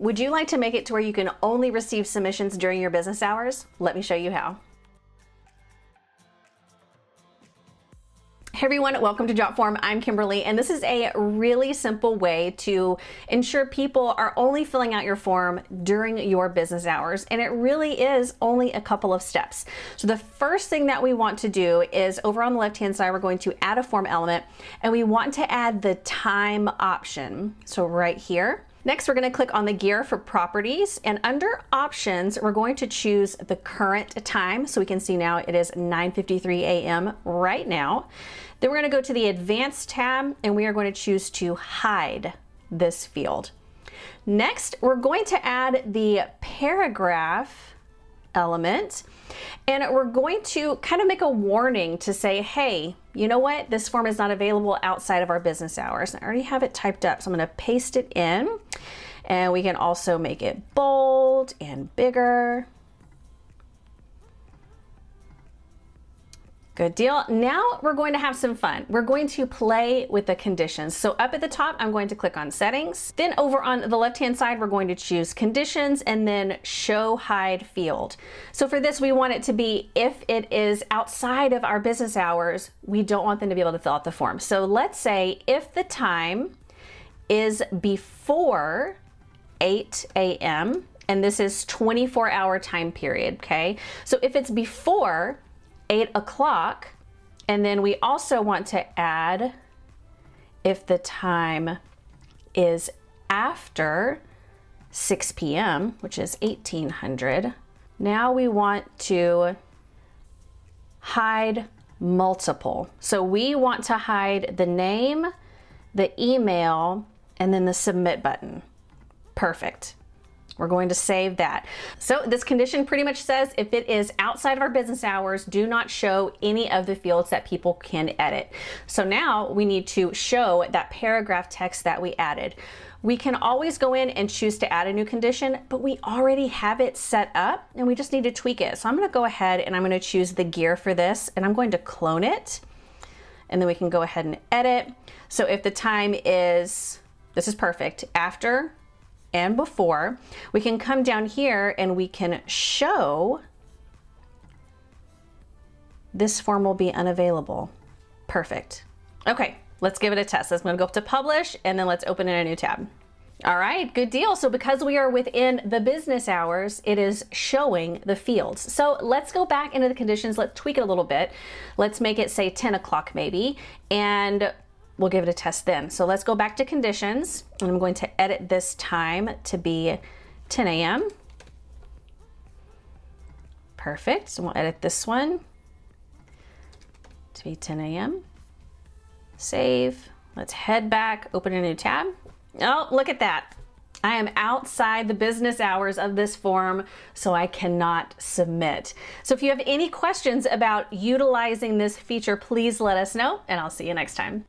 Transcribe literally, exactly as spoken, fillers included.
Would you like to make it to where you can only receive submissions during your business hours? Let me show you how. Hey everyone, welcome to Jotform. I'm Kimberly, and this is a really simple way to ensure people are only filling out your form during your business hours, and it really is only a couple of steps. So the first thing that we want to do is, over on the left-hand side, we're going to add a form element, and we want to add the time option, so right here. Next, we're going to click on the gear for properties, and under options, we're going to choose the current time. So we can see now it is nine fifty-three a m right now. Then we're going to go to the advanced tab, and we are going to choose to hide this field. Next, we're going to add the paragraph element, and we're going to kind of make a warning to say, hey, you know what? This form is not available outside of our business hours. I already have it typed up, so I'm going to paste it in, and we can also make it bold and bigger. Good deal. Now we're going to have some fun. We're going to play with the conditions. So up at the top, I'm going to click on settings. Then over on the left-hand side, we're going to choose conditions and then show hide field. So for this, we want it to be if it is outside of our business hours, we don't want them to be able to fill out the form. So let's say if the time is before eight a m, and this is twenty-four hour time period, okay? So if it's before eight o'clock, and then we also want to add if the time is after six p m, which is eighteen hundred. Now we want to hide multiple. So we want to hide the name, the email, and then the submit button. Perfect. We're going to save that. So this condition pretty much says if it is outside of our business hours, do not show any of the fields that people can edit. So now we need to show that paragraph text that we added. We can always go in and choose to add a new condition, but we already have it set up and we just need to tweak it. So I'm going to go ahead and I'm going to choose the gear for this, and I'm going to clone it, and then we can go ahead and edit. So if the time is, this is perfect, after and before, we can come down here and we can show this form will be unavailable. Perfect. Okay, let's give it a test. I'm gonna go up to publish, and then let's open in a new tab. All right, good deal. So because we are within the business hours, it is showing the fields. So let's go back into the conditions. Let's tweak it a little bit. Let's make it say ten o'clock maybe, and we'll give it a test then. So let's go back to conditions, and I'm going to edit this time to be ten a m Perfect. So we'll edit this one to be ten a m Save. Let's head back, open a new tab. Oh, look at that. I am outside the business hours of this form, so I cannot submit. So if you have any questions about utilizing this feature, please let us know, and I'll see you next time.